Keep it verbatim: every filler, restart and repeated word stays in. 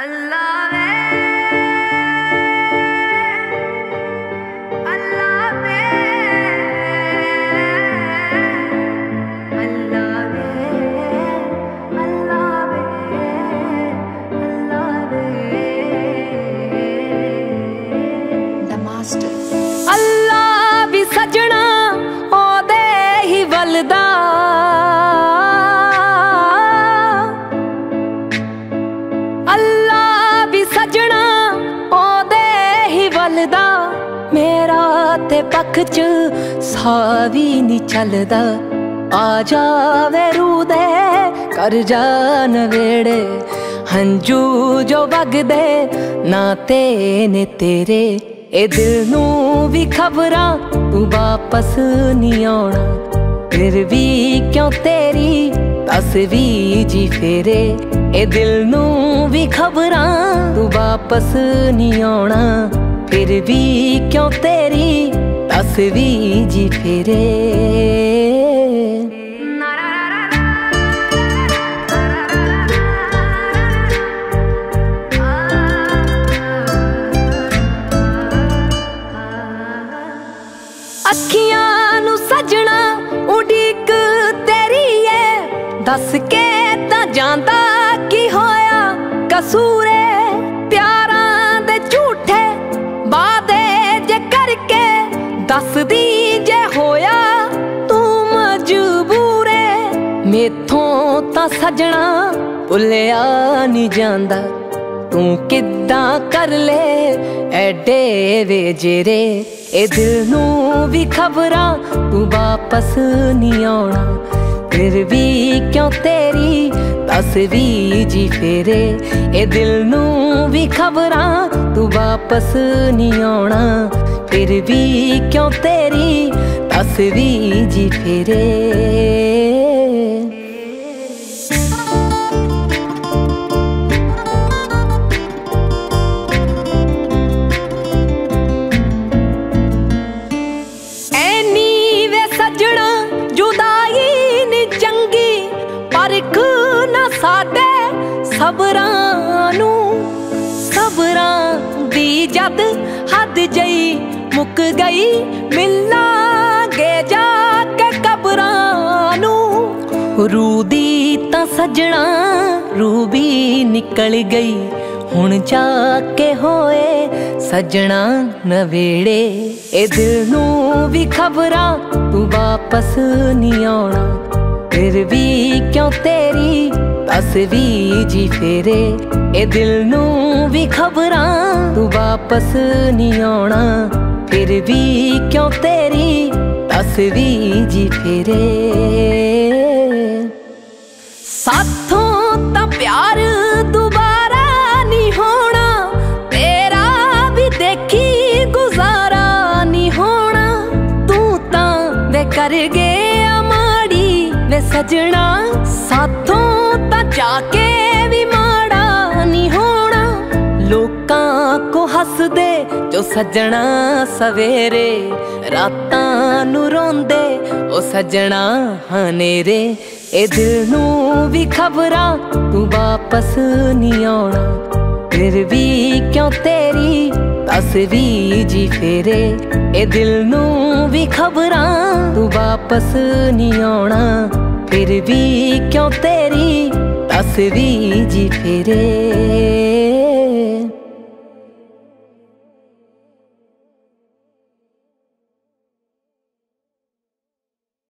अल्लाह में अल्लाह में अल्लाह में अल्लाह में अल्लाह में द मास्टर अल्लाह भी सजना ओदे ही वलदा मेरा ते पक्ख च सावी नी चलदा आ जावे रूदे कर जान वेड़े हंजू जो बगदे नाते ने तेरे ए दिल नू भी खबरां तू वापस नी आना फिर भी क्यों तेरी तस्वीर जी फेरे ए दिल नू भी खबरां तू वापस नी आना फिर भी क्यों तेरी तस्वीर जी फेरे अखियां नू सजना उड़ीक तेरी है दस के ता जांदा की होया कसूरे दस दी जे होया तू मजबूरे मेथों ता सजना भुलिया नी जांदा तू किद्दा कर ले एडे वे जेरे ए दिल नू भी खबरां तू वापस नी आना फिर भी क्यों तेरी तस्वीर जी फेरे ए दिल नू भी खबरां तू वापस नी आना फिर भी क्यों तेरी तस्वीर जी फेरे ऐनी वे सजना जुदाई नी चंगी परख ना सादे सबरां नू सबरां दी जद हद जई मुक गई मिलांगे जाके कबरां नू रूदी ता सजना रूबी निकल गई हुण जाके होए सजना नवेड़े ए दिल नू भी खबरां तू वापस नी आना फिर भी क्यों तेरी तस्वीर जी फेरे ए दिल नू भी खबरां तू वापस नी आना फिर भी क्यों तेरी तस्वीर जी फेरे साथों ता प्यार दोबारा नी होना तेरा भी देखी गुजारा नी होना तू तां वे कर गया माड़ी वे सजना साथों ता जाके भी माड़ा नी होना लोकां को हस दे जो सजना सवेरे रातां नू रोंदे ओ सजना हनेरे ए दिल नू भी खबरां तू वापस नी आना फिर भी क्यों तेरी तस्वीर जी फेरे ए दिल नू भी खबरां तू वापस नी आना फिर भी क्यों तेरी तस्वीर जी फेरे।